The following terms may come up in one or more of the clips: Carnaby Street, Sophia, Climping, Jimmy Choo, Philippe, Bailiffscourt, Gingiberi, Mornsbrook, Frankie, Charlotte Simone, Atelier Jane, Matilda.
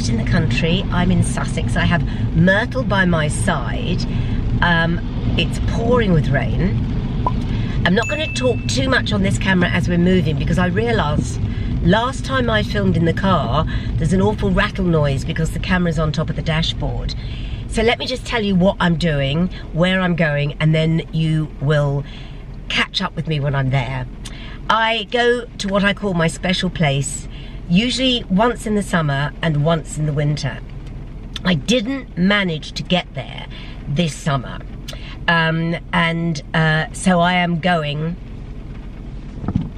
out in the country. I'm in Sussex. I have Myrtle by my side. It's pouring with rain. I'm not going to talk too much on this camera as we're moving, because I realised last time I filmed in the car, there's an awful rattle noise because the camera's on top of the dashboard. So let me just tell you what I'm doing, where I'm going, and then you will catch up with me when I'm there. I go to what I call my special place, usually once in the summer and once in the winter. I didn't manage to get there this summer. So I am going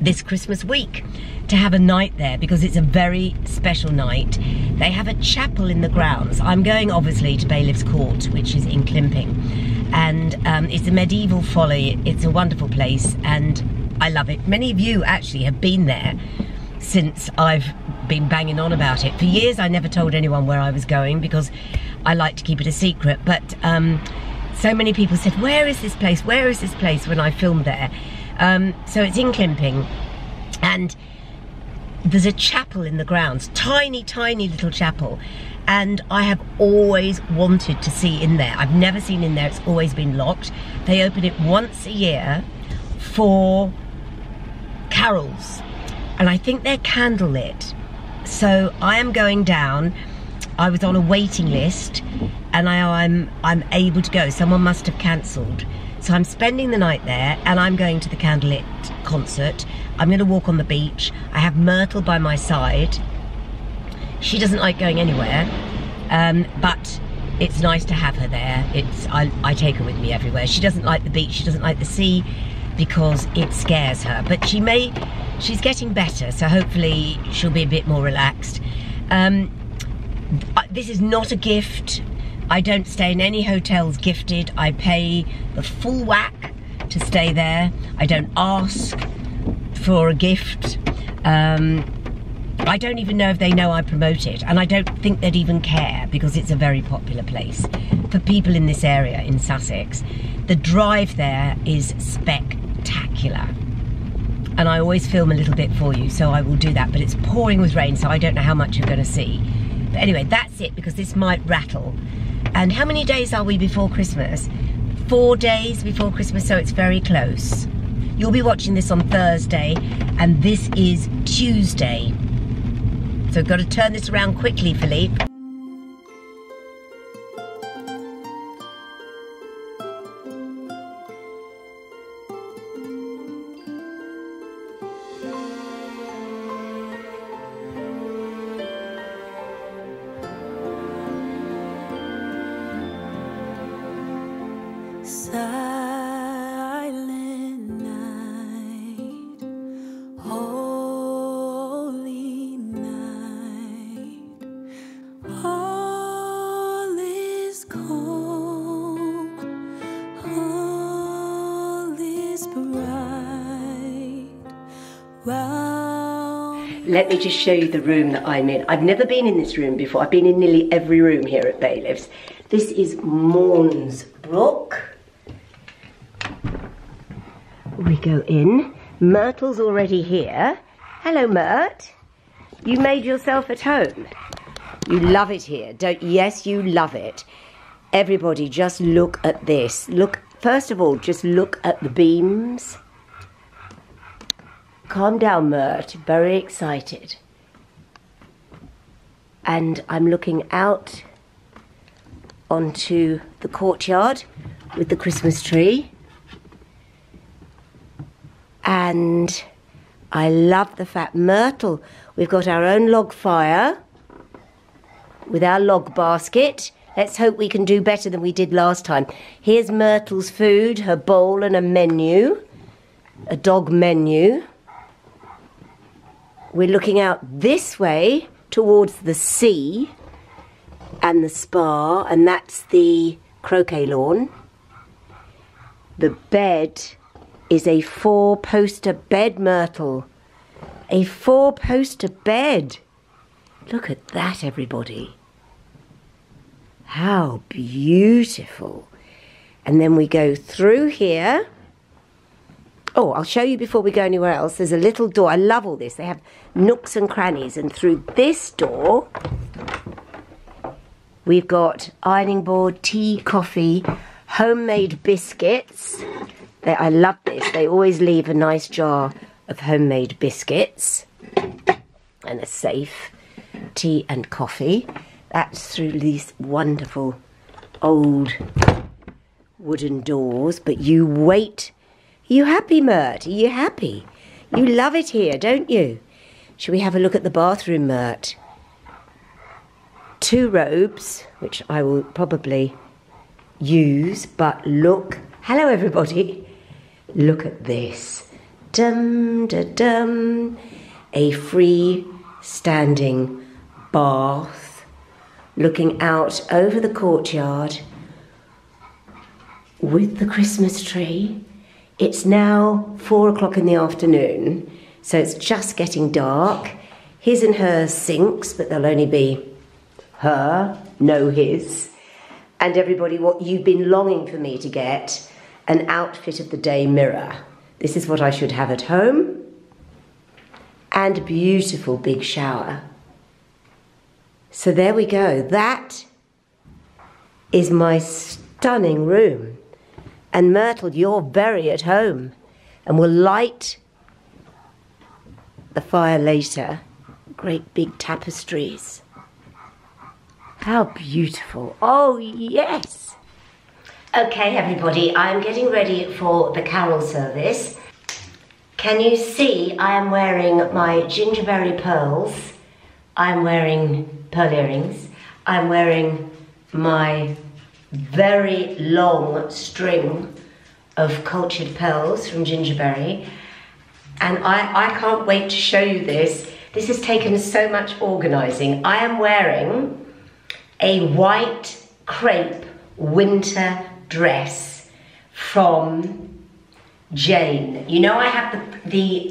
this Christmas week to have a night there, because it's a very special night. They have a chapel in the grounds. I'm going obviously to Bailiffscourt, which is in Climping, and it's a medieval folly. It's a wonderful place and I love it. Many of you actually have been there since I've been banging on about it. For years I never told anyone where I was going because I like to keep it a secret, but so many people said, where is this place? Where is this place? When I filmed there. So it's in Climping, and there's a chapel in the grounds, tiny, tiny little chapel. And I have always wanted to see in there. I've never seen in there, it's always been locked. They open it once a year for carols. And I think they're candlelit. So I am going down. I was on a waiting list and I'm able to go. Someone must have cancelled. So I'm spending the night there, and I'm going to the candlelit concert. I'm going to walk on the beach. I have Myrtle by my side. She doesn't like going anywhere, but it's nice to have her there. I take her with me everywhere. She doesn't like the beach, she doesn't like the sea, because it scares her. But she's getting better, so hopefully she'll be a bit more relaxed. This is not a gift. I don't stay in any hotels gifted. I pay the full whack to stay there. I don't ask for a gift. I don't even know if they know I promote it, and I don't think they'd even care, because it's a very popular place for people in this area in Sussex. The drive there is spectacular, and I always film a little bit for you, so I will do that, but it's pouring with rain, so I don't know how much you're going to see. But anyway, that's it, because this might rattle. And how many days are we before Christmas? 4 days before Christmas, so it's very close. You'll be watching this on Thursday, and this is Tuesday. So we've got to turn this around quickly, Philippe. Let me just show you the room that I'm in. I've never been in this room before. I've been in nearly every room here at Bailiffs. This is Mornsbrook. We go in. Myrtle's already here. Hello, Mert. You made yourself at home. You love it here, don't you? Yes, you love it. Everybody, just look at this. Look, first of all, just look at the beams. Calm down, Mert, very excited. And I'm looking out onto the courtyard with the Christmas tree. And I love the fact, Myrtle, we've got our own log fire with our log basket. Let's hope we can do better than we did last time. Here's Myrtle's food, her bowl and a menu, a dog menu. We're looking out this way towards the sea and the spa, and that's the croquet lawn. The bed is a 4-poster bed, Myrtle. A 4-poster bed. Look at that, everybody. How beautiful. And then we go through here. Oh, I'll show you before we go anywhere else. There's a little door. I love all this. They have nooks and crannies. And through this door, We've got ironing board, tea, coffee, homemade biscuits. I love this. They always leave a nice jar of homemade biscuits and a safe. Tea and coffee. That's through these wonderful old wooden doors. But you wait. Are you happy, Mert? Are you happy? You love it here, don't you? Shall we have a look at the bathroom, Mert? Two robes, which I will probably use, but look. Hello, everybody. Look at this. Dum-da-dum. A freestanding bath looking out over the courtyard with the Christmas tree. It's now 4 o'clock in the afternoon, so it's just getting dark. His and her sinks, but they'll only be her, no his. And everybody, what you've been longing for me to get, an outfit of the day mirror. This is what I should have at home. And a beautiful big shower. So there we go. That is my stunning room. And Myrtle, you're very at home. And we'll light the fire later. Great big tapestries. How beautiful. Oh, yes. Okay, everybody, I'm getting ready for the carol service. Can you see I am wearing my Gingiberi pearls? I'm wearing pearl earrings. I'm wearing my very long string of cultured pearls from Gingiberi. And I can't wait to show you this. This has taken so much organising. I am wearing a white crepe winter dress from Jane. You know I have the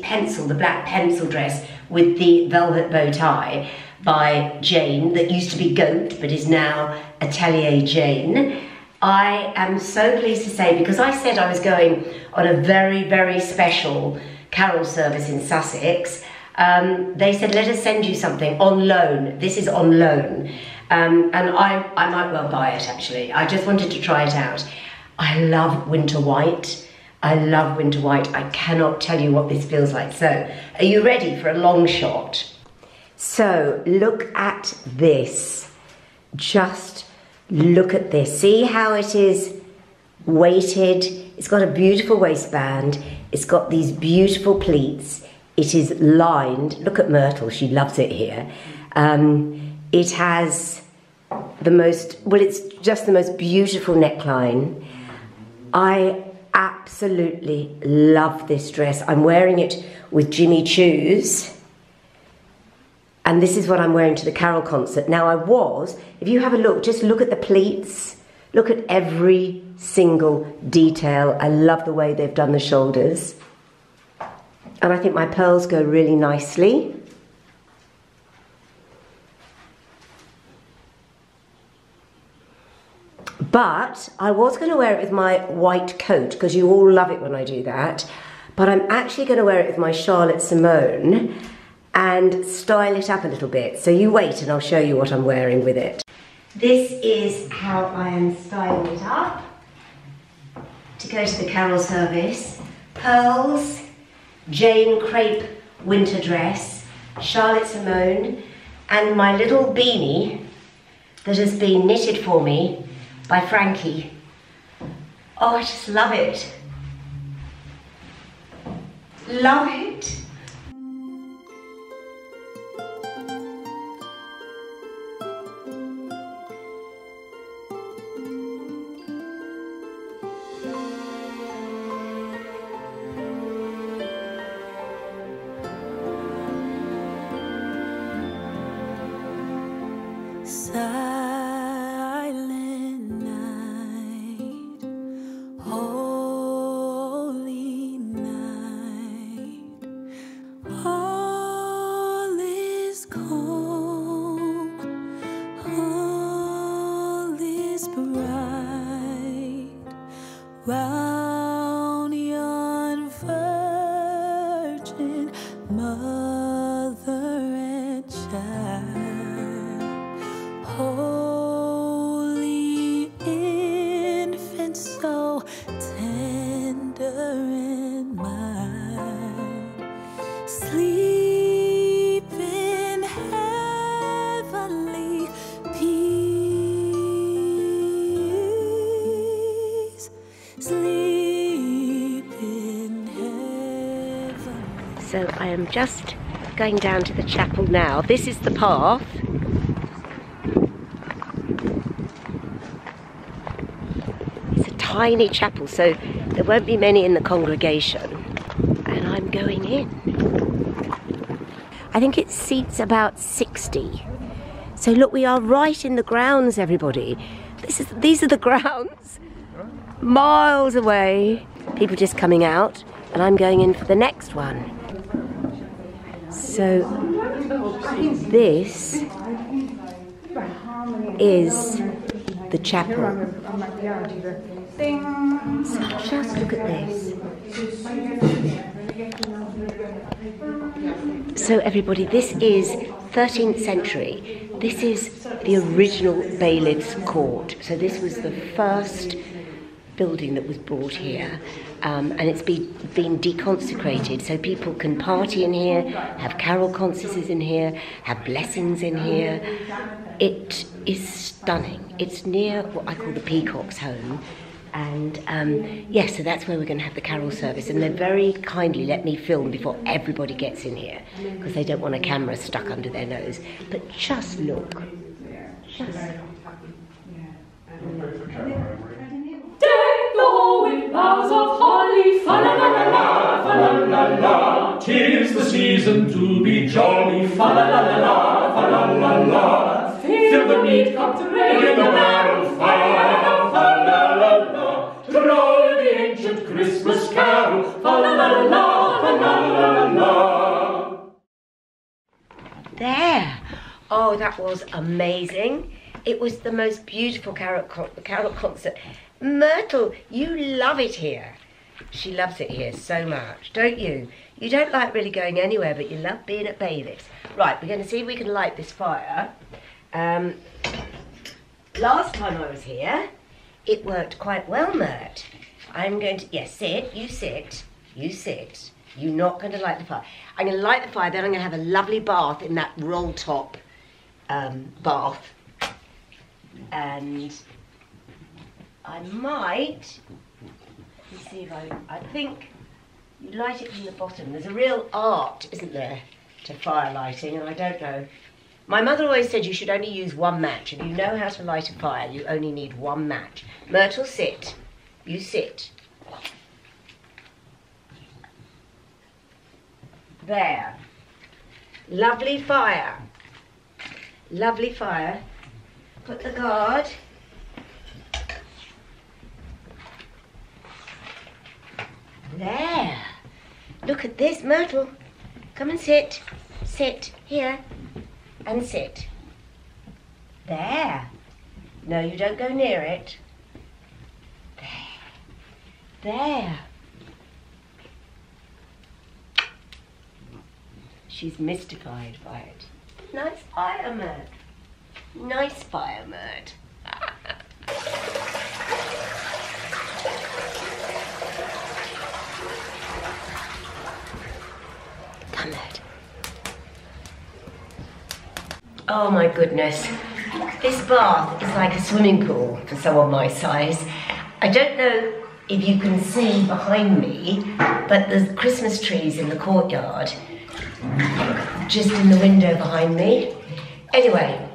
black pencil dress with the velvet bow tie by Jane that used to be Goat but is now Atelier Jane. I am so pleased to say, because I said I was going on a very, very special carol service in Sussex, they said, let us send you something on loan. This is on loan. And I might well buy it, actually. I just wanted to try it out. I love winter white. I love winter white. I cannot tell you what this feels like. So, are you ready for a long shot? So, look at this. Just look at this. See how it is weighted? It's got a beautiful waistband. It's got these beautiful pleats. It is lined. Look at Myrtle. She loves it here. It has the most, well, it's just the most beautiful neckline. I absolutely love this dress. I'm wearing it with Jimmy Choo's. And this is what I'm wearing to the carol concert. Now I was, if you have a look, just look at the pleats. Look at every single detail. I love the way they've done the shoulders. And I think my pearls go really nicely. But I was going to wear it with my white coat, because you all love it when I do that. But I'm actually going to wear it with my Charlotte Simone and style it up a little bit. So you wait and I'll show you what I'm wearing with it. This is how I am styling it up to go to the carol service. Pearls, Jane crepe winter dress, Charlotte Simone, and my little beanie that has been knitted for me by Frankie. Oh, I just love it. Love it. Mother and child. Oh. sleep in heaven. So I am just going down to the chapel now. This is the path. It's a tiny chapel, so there won't be many in the congregation. And I'm going in. I think it seats about 60. So look, we are right in the grounds, everybody. These are the grounds, miles away. People just coming out, and I'm going in for the next one. So this is the chapel. So just look at this. So everybody, this is 13th century. This is the original Bailiffscourt. So this was the first building that was brought here, and it's been deconsecrated, so people can party in here, have carol concerts in here, have blessings in here. It is stunning. It's near what I call the Peacock's home, and yes, so that's where we're going to have the carol service, and they very kindly let me film before everybody gets in here because they don't want a camera stuck under their nose. But just look, just deck the hall with boughs of holly, fa la la la la, fa la la la, 'tis the season to be jolly, fa la la la la, fa la la la, fill the meat cup to raise the barrel, fa la la fa la la la, to roll the ancient Christmas carol, fa la la la, fa la la la. There! Oh, that was amazing. It was the most beautiful carol concert. Myrtle, you love it here. She loves it here so much, don't you? You don't like really going anywhere, but you love being at Bailiffs. Right, we're going to see if we can light this fire. Last time I was here, it worked quite well, Mert. I'm going to, yes, yeah, sit, you sit, you sit. You're not going to light the fire. I'm going to light the fire, then I'm going to have a lovely bath in that roll top bath. And I might, let's see if I think you light it from the bottom. There's a real art, isn't there, to fire lighting, and I don't know. My mother always said you should only use one match. If you know how to light a fire, you only need one match. Myrtle, sit. You sit. There. Lovely fire. Lovely fire. Put the guard. There. Look at this, Myrtle. Come and sit. Sit here and sit. There. No, you don't go near it. There. There. She's mystified by it. Nice fire, Mert. Nice fire, Mert. Come, Mert. Oh my goodness. This bath is like a swimming pool for someone my size. I don't know if you can see behind me, but there's Christmas trees in the courtyard, just in the window behind me. Anyway,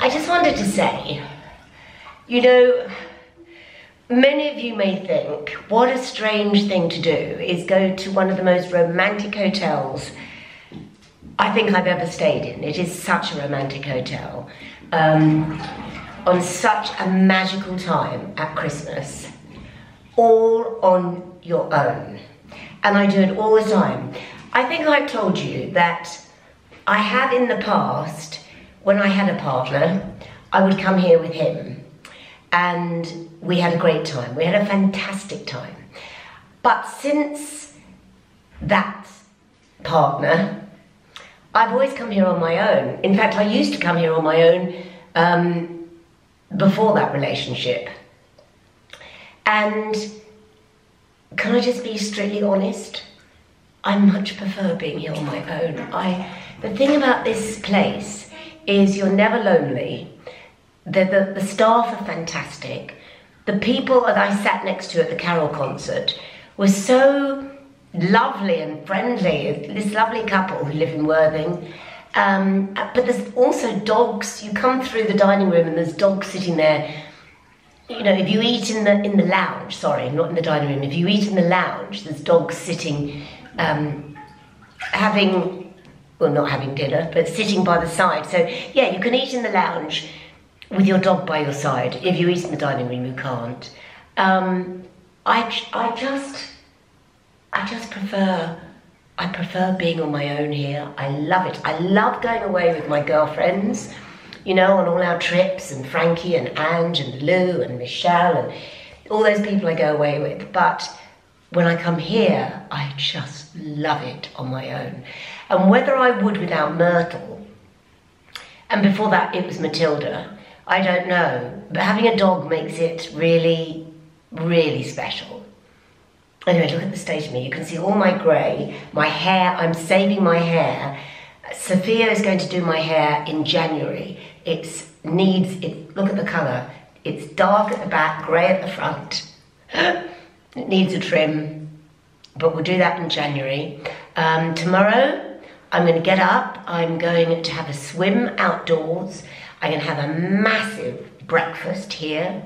I just wanted to say, you know, many of you may think, what a strange thing to do is go to one of the most romantic hotels I think I've ever stayed in. It is such a romantic hotel, on such a magical time at Christmas, all on your own. And I do it all the time. I think I've told you that I have in the past, when I had a partner, I would come here with him, and we had a great time. We had a fantastic time. But since that partner, I've always come here on my own. In fact, I used to come here on my own before that relationship. And can I just be strictly honest? I much prefer being here on my own. The thing about this place is you're never lonely. The staff are fantastic. the people that I sat next to at the carol concert were so lovely and friendly. This lovely couple who live in Worthing. But there's also dogs. You come through the dining room and there's dogs sitting there. You know, if you eat in the lounge, sorry, not in the dining room, if you eat in the lounge, there's dogs sitting, having, well, not having dinner, but sitting by the side. So, yeah, you can eat in the lounge with your dog by your side. If you eat in the dining room, you can't. I just prefer... I prefer being on my own here. I love it. I love going away with my girlfriends, you know, on all our trips, and Frankie and Ange and Lou and Michelle and all those people I go away with. But when I come here, I just love it on my own. And whether I would without Myrtle, and before that it was Matilda, I don't know. But having a dog makes it really, really special. Anyway, look at the state of me. You can see all my grey, my hair. I'm saving my hair. Sophia is going to do my hair in January. It needs, look at the colour. It's dark at the back, grey at the front. It needs a trim, but we'll do that in January. Tomorrow, I'm going to get up. I'm going to have a swim outdoors. I'm going to have a massive breakfast here.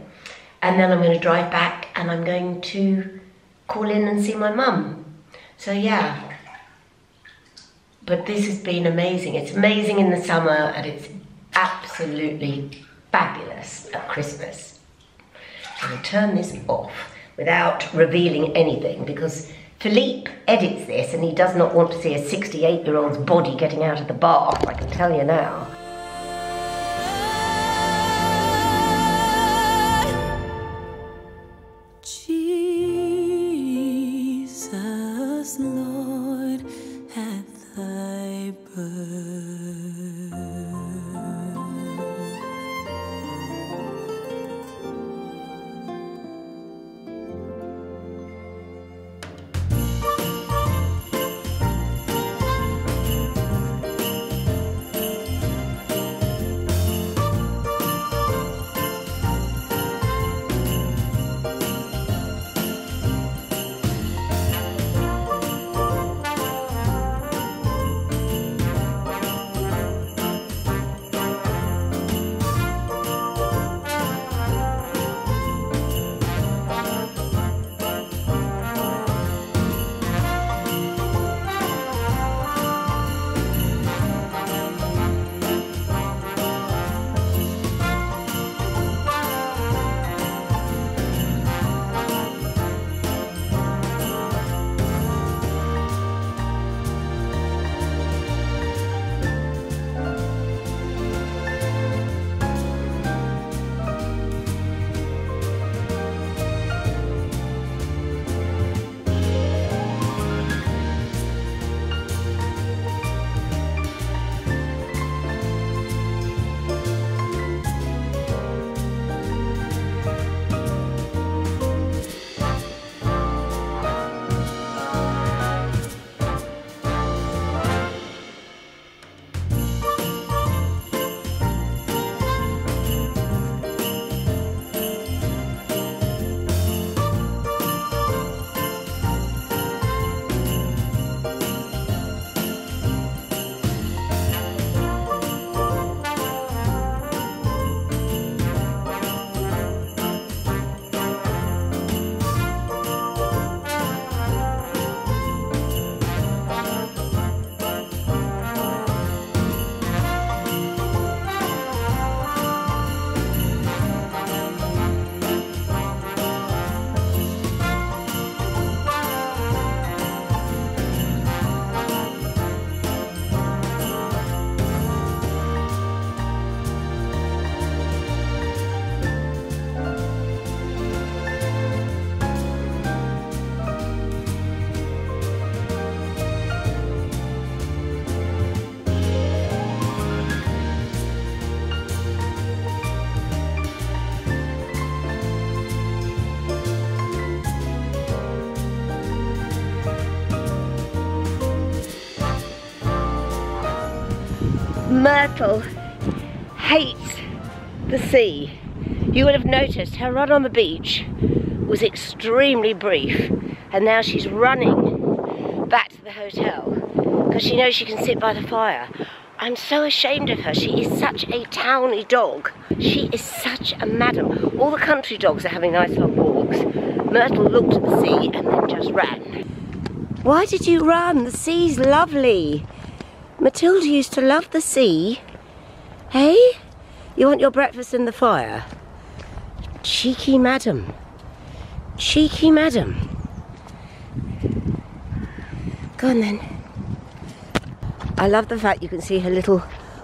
And then I'm going to drive back and I'm going to call in and see my mum. So yeah, but this has been amazing. It's amazing in the summer and it's absolutely fabulous at Christmas. I'm gonna turn this off without revealing anything because Philippe edits this and he does not want to see a 68-year-old's body getting out of the bath, I can tell you now. Myrtle hates the sea. You would have noticed her run on the beach was extremely brief, and now she's running back to the hotel because she knows she can sit by the fire. I'm so ashamed of her. She is such a towny dog. She is such a madam. All the country dogs are having nice long walks. Myrtle looked at the sea and then just ran. Why did you run? The sea's lovely. Matilda used to love the sea. Hey? You want your breakfast in the fire? Cheeky madam. Cheeky madam. Go on then. I love the fact you can see her little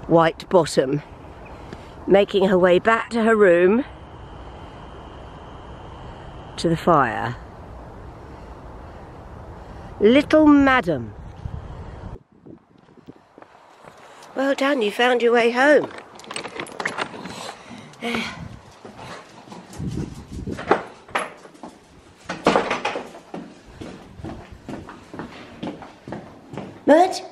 white bottom making her way back to her room, to the fire. Little madam. Well done, you found your way home. Mert?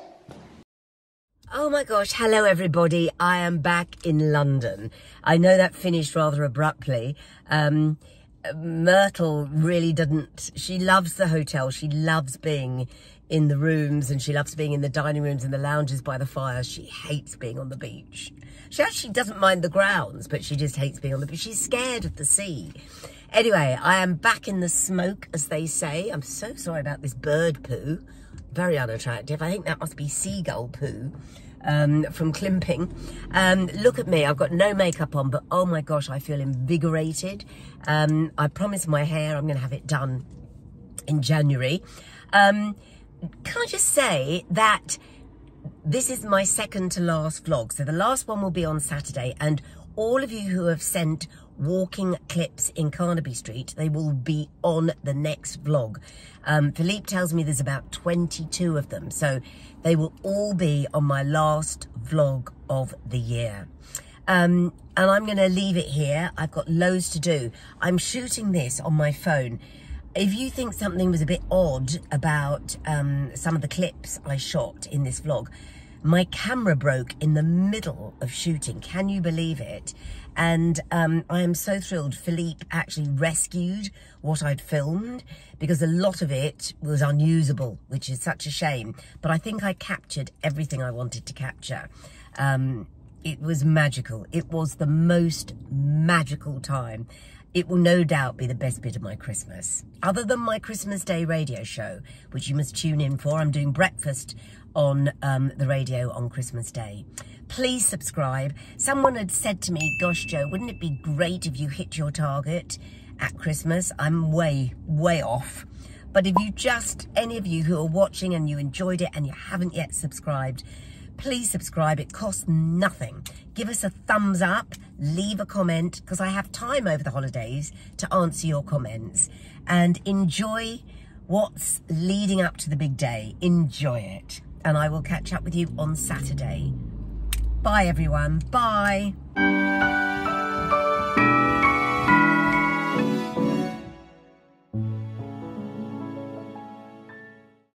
Oh my gosh, hello everybody. I am back in London. I know that finished rather abruptly. Myrtle really didn't. She loves the hotel. She loves being in the rooms and she loves being in the dining rooms and the lounges by the fire. She hates being on the beach. She actually doesn't mind the grounds, but she just hates being on the beach. She's scared of the sea. Anyway, I am back in the smoke, as they say. I'm so sorry about this bird poo. Very unattractive. I think that must be seagull poo from Climping. Look at me. I've got no makeup on, but oh my gosh, I feel invigorated. I promised my hair I'm going to have it done in January. Can I just say that this is my second to last vlog, so the last one will be on Saturday, and all of you who have sent walking clips in Carnaby Street, they will be on the next vlog. Philippe tells me there's about 22 of them, so they will all be on my last vlog of the year. And I'm going to leave it here. I've got loads to do. I'm shooting this on my phone. If you think something was a bit odd about some of the clips I shot in this vlog, my camera broke in the middle of shooting. Can you believe it? And I am so thrilled Philippe actually rescued what I'd filmed, because a lot of it was unusable, which is such a shame. But I think I captured everything I wanted to capture. It was magical. It was the most magical time. It will no doubt be the best bit of my Christmas, other than my Christmas Day radio show, which you must tune in for. I'm doing breakfast on the radio on Christmas Day. Please subscribe. Someone had said to me, gosh, Joe, wouldn't it be great if you hit your target at Christmas? I'm way, way off. But if you just, any of you who are watching and you enjoyed it and you haven't yet subscribed, please subscribe. It costs nothing. Give us a thumbs up, leave a comment, because I have time over the holidays to answer your comments. And enjoy what's leading up to the big day. Enjoy it. And I will catch up with you on Saturday. Bye everyone. Bye.